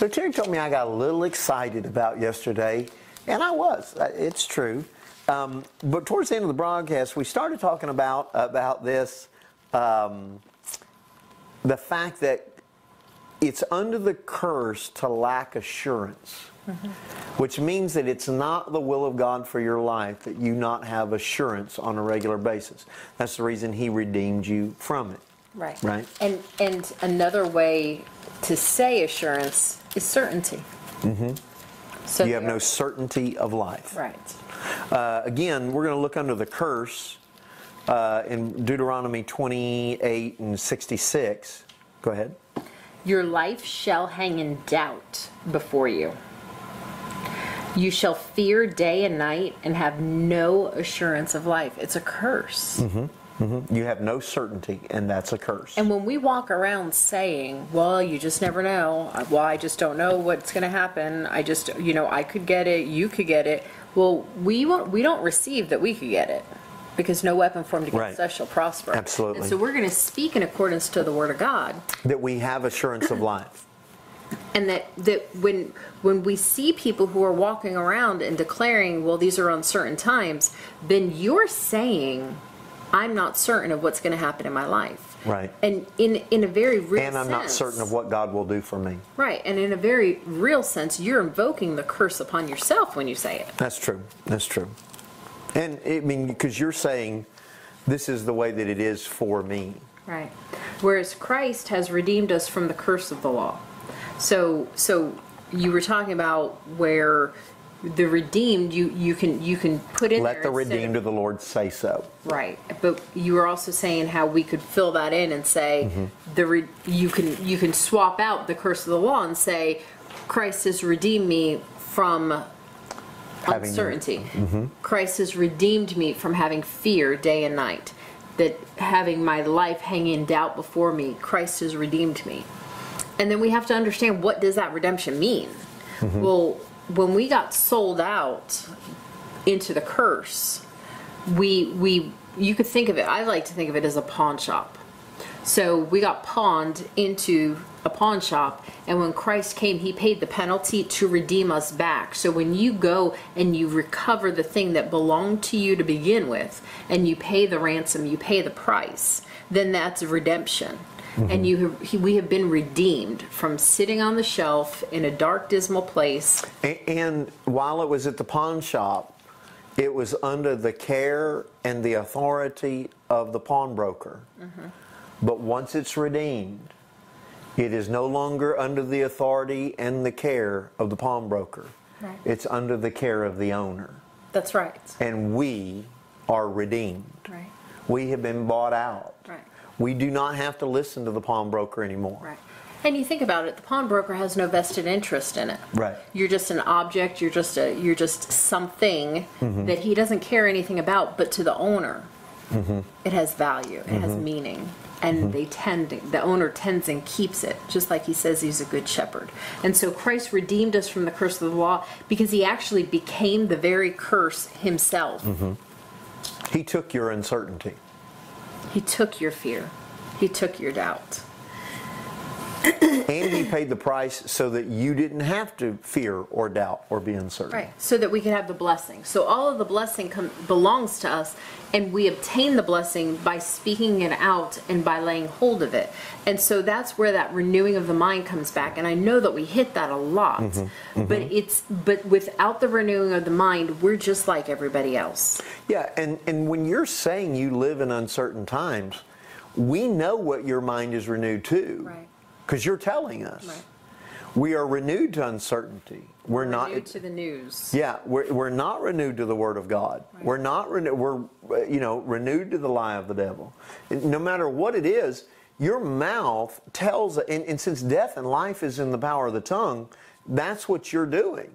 So Terry told me I got a little excited about yesterday, and I was. It's true. But towards the end of the broadcast, we started talking about this, the fact that it's under the curse to lack assurance, which means that it's not the will of God for your life that you not have assurance on a regular basis. That's the reason He redeemed you from it. Right. Right. And another way to say assurance is certainty. So you have no certainty of life. Right. Again, we're going to look under the curse in Deuteronomy 28 and 66. Go ahead. Your life shall hang in doubt before you. You shall fear day and night and have no assurance of life. It's a curse. You have no certainty, and that's a curse. And when we walk around saying, well, you just never know. Well, I just don't know what's going to happen. I just, you know, I could get it. You could get it. Well, we don't receive that we could get it, because no weapon formed against us shall prosper. Absolutely. And so we're going to speak in accordance to the Word of God. That we have assurance of life. And that when we see people who are walking around and declaring, well, these are uncertain times, then you're saying, I'm not certain of what's going to happen in my life. Right. And in a very real sense. And I'm not certain of what God will do for me. Right. And in a very real sense, you're invoking the curse upon yourself when you say it. That's true. That's true. And I mean, because you're saying, this is the way that it is for me. Right. Whereas Christ has redeemed us from the curse of the law. So you were talking about where the redeemed, you can put in. Let the redeemed of the Lord say so. Right, but you were also saying how we could fill that in and say you can swap out the curse of the law and say Christ has redeemed me from uncertainty. Christ has redeemed me from having fear day and night, that having my life hang in doubt before me. Christ has redeemed me, and then we have to understand, what does that redemption mean? Well, when we got sold out into the curse, you could think of it, I like to think of it as a pawn shop. So we got pawned into a pawn shop, and when Christ came, He paid the penalty to redeem us back. So when you go and you recover the thing that belonged to you to begin with, and you pay the ransom, you pay the price, then that's redemption. And we have been redeemed from sitting on the shelf in a dark, dismal place. And while it was at the pawn shop, it was under the care and the authority of the pawnbroker. But once it's redeemed, it is no longer under the authority and the care of the pawnbroker. Right. It's under the care of the owner. That's right. And we are redeemed. Right. We have been bought out. Right. We do not have to listen to the pawnbroker anymore. Right. And you think about it, the pawnbroker has no vested interest in it. Right. You're just an object, you're just something that he doesn't care anything about, but to the owner, it has value, it has meaning. And the owner tends and keeps it, just like He says He's a good shepherd. And so Christ redeemed us from the curse of the law, because He actually became the very curse Himself. He took your uncertainty. He took your fear. He took your doubt. And He paid the price so that you didn't have to fear or doubt or be uncertain. Right. So that we could have the blessing. So all of the blessing belongs to us, and we obtain the blessing by speaking it out and by laying hold of it. And so that's where that renewing of the mind comes back. And I know that we hit that a lot, but without the renewing of the mind, we're just like everybody else. Yeah, and when you're saying you live in uncertain times, we know what your mind is renewed to. Right. Because you're telling us. Right. We are renewed to uncertainty. We're not renewed to the news. Yeah, we're not renewed to the Word of God. Right. We're not renewed. We're renewed to the lie of the devil. No matter what it is, your mouth tells. And since death and life is in the power of the tongue, that's what you're doing.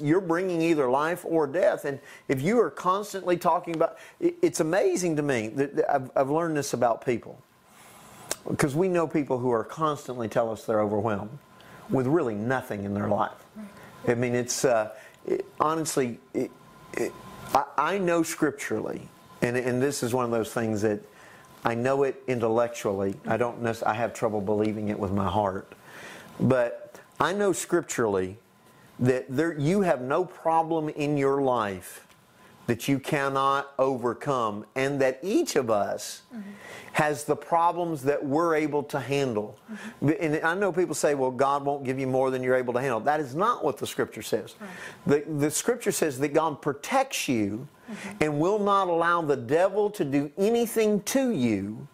You're bringing either life or death. And if you are constantly talking about, it's amazing to me that I've learned this about people. Because we know people who are constantly tell us they're overwhelmed with really nothing in their life. I mean, it's honestly, I know scripturally, and this is one of those things that I know it intellectually. I have trouble believing it with my heart. But I know scripturally that you have no problem in your life that you cannot overcome, and that each of us has the problems that we're able to handle. And I know people say, well, God won't give you more than you're able to handle. That is not what the Scripture says. The Scripture says that God protects you and will not allow the devil to do anything to you.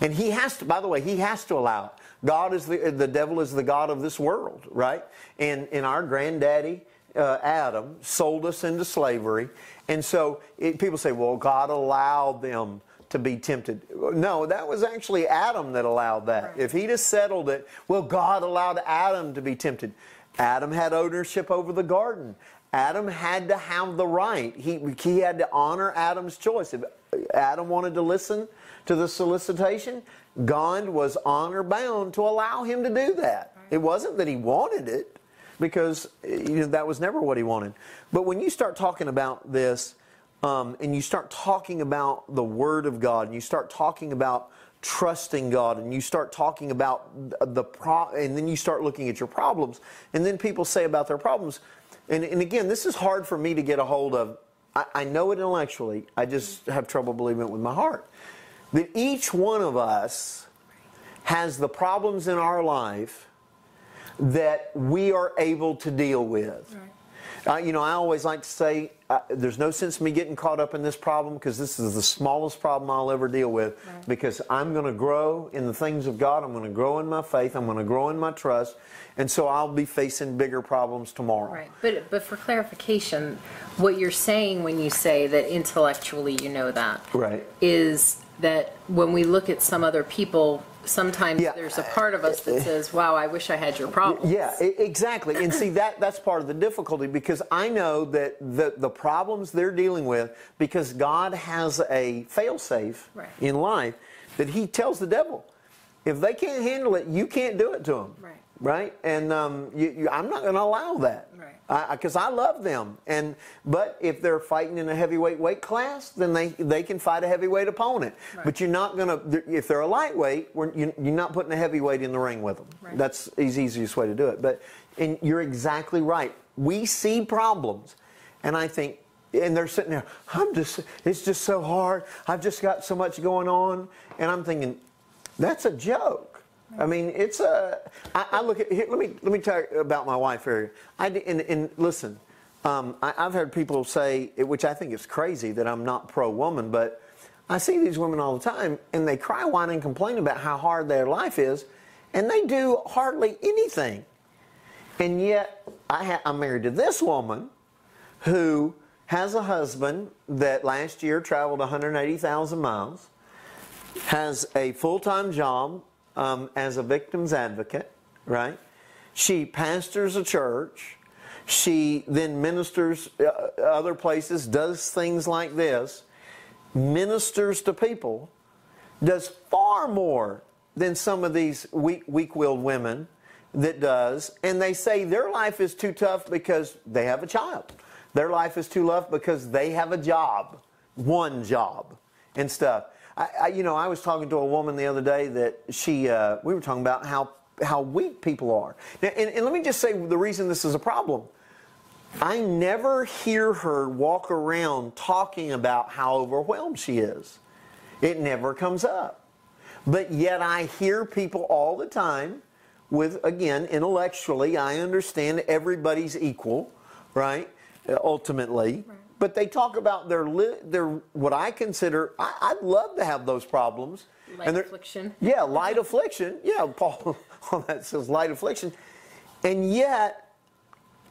And he has to, by the way, he has to allow it. God is the devil is the God of this world, right? And our granddaddy, Adam, sold us into slavery. And so people say, well, God allowed them to be tempted. No, that was actually Adam that allowed that. If he'd have settled it, well, God allowed Adam to be tempted. Adam had ownership over the garden. Adam had to have the right. He had to honor Adam's choice. If Adam wanted to listen to the solicitation, God was honor bound to allow him to do that. It wasn't that he wanted it, because that was never what he wanted. But when you start talking about this, and you start talking about the Word of God, and you start talking about trusting God, and you start talking about and then you start looking at your problems, and then people say about their problems, and again, this is hard for me to get a hold of. I know it intellectually, I just have trouble believing it with my heart. That each one of us has the problems in our life that we are able to deal with. You know, I always like to say, there's no sense in me getting caught up in this problem, because this is the smallest problem I'll ever deal with, because I'm going to grow in the things of God. I'm going to grow in my faith. I'm going to grow in my trust. And so I'll be facing bigger problems tomorrow. But for clarification, what you're saying when you say that intellectually you know that, is that when we look at some other people, sometimes there's a part of us that says, wow, I wish I had your problems. Yeah, exactly. And see, that's part of the difficulty, because I know that the problems they're dealing with, because God has a fail-safe in life, that he tells the devil, if they can't handle it, you can't do it to them. And I'm not going to allow that, because I love them. But if they're fighting in a heavyweight weight class, then they can fight a heavyweight opponent. But you're not going to, if they're a lightweight, you're not putting a heavyweight in the ring with them. That's the easiest way to do it. And you're exactly right. We see problems, and I think, and they're sitting there, it's just so hard. I've just got so much going on. And I'm thinking, that's a joke. I mean, it's a. I look at. Here, let me tell you about my wife here. And listen, I've heard people say, which I think is crazy, that I'm not pro-woman, but I see these women all the time, and they cry, whine, and complain about how hard their life is, and they do hardly anything. And yet, I'm married to this woman, who has a husband that last year traveled 180,000 miles, has a full-time job. As a victim's advocate, She pastors a church. She then ministers other places, does things like this, ministers to people, does far more than some of these weak-willed women that does. And they say their life is too tough because they have a child. Their life is too tough because they have a job, one job and stuff. You know, I was talking to a woman the other day that we were talking about how weak people are. Now, and let me just say the reason this is a problem. I never hear her walk around talking about how overwhelmed she is. It never comes up. But yet I hear people all the time with, again, intellectually, I understand everybody's equal, ultimately. But they talk about their what I consider, I'd love to have those problems. Light affliction. Yeah, light affliction. Yeah, Paul on that says light affliction. And yet,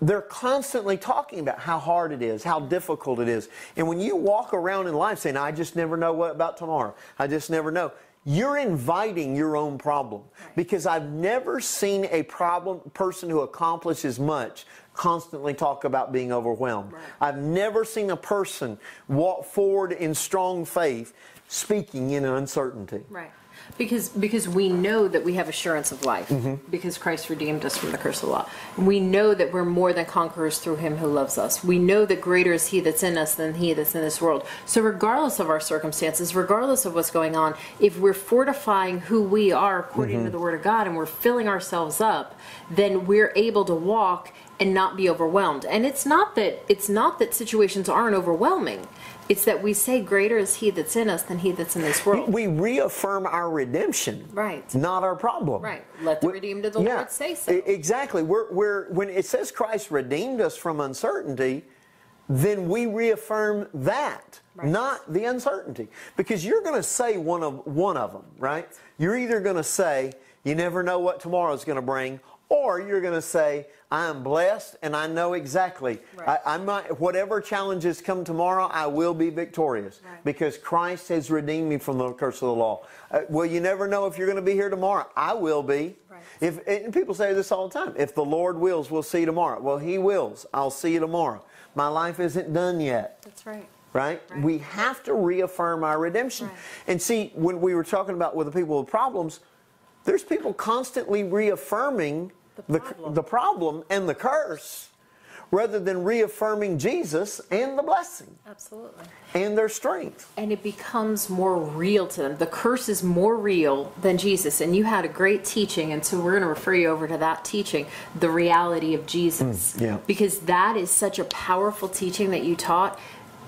they're constantly talking about how hard it is, how difficult it is. And when you walk around in life saying, I just never know what about tomorrow. I just never know. You're inviting your own problem. Because I've never seen a person who accomplishes much constantly talk about being overwhelmed. I've never seen a person walk forward in strong faith speaking in uncertainty. Because we know that we have assurance of life, because Christ redeemed us from the curse of the law. We know that we're more than conquerors through him who loves us. We know that greater is he that's in us than he that's in this world. So regardless of our circumstances, regardless of what's going on, if we're fortifying who we are according to the Word of God and we're filling ourselves up, then we're able to walk and not be overwhelmed. And it's not that situations aren't overwhelming. It's that we say greater is he that's in us than he that's in this world. We reaffirm our redemption, right? Not our problem, right? Let the redeemed of the Lord say so. Exactly. When it says Christ redeemed us from uncertainty, then we reaffirm that, not the uncertainty. Because you're going to say one of them, right? You're either going to say you never know what tomorrow's going to bring, or you're going to say, I am blessed and I know exactly. Whatever challenges come tomorrow, I will be victorious because Christ has redeemed me from the curse of the law. Well, you never know if you're going to be here tomorrow. I will be. And people say this all the time. If the Lord wills, we'll see you tomorrow. Well, he wills. I'll see you tomorrow. My life isn't done yet. That's right. Right? We have to reaffirm our redemption. And see, when we were talking about with the people with problems, there's people constantly reaffirming the problem and the curse rather than reaffirming Jesus and the blessing. Absolutely. And their strength. And it becomes more real to them. The curse is more real than Jesus. And you had a great teaching, and so we're going to refer you over to that teaching, The Reality of Jesus. Because that is such a powerful teaching that you taught,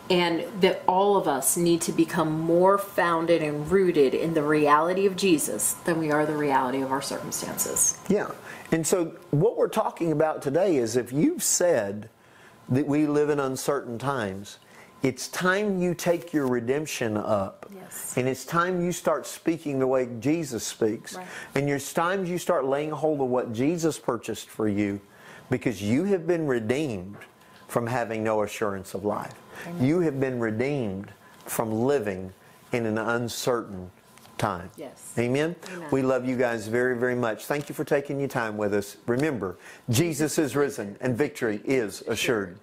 and that all of us need to become more founded and rooted in the reality of Jesus than we are the reality of our circumstances. Yeah. And so what we're talking about today is if you've said that we live in uncertain times, it's time you take your redemption up. And it's time you start speaking the way Jesus speaks. And it's time you start laying hold of what Jesus purchased for you, because you have been redeemed from having no assurance of life. You have been redeemed from living in an uncertain time. Amen. We love you guys very, very much. Thank you for taking your time with us. Remember, Jesus is risen and victory is assured.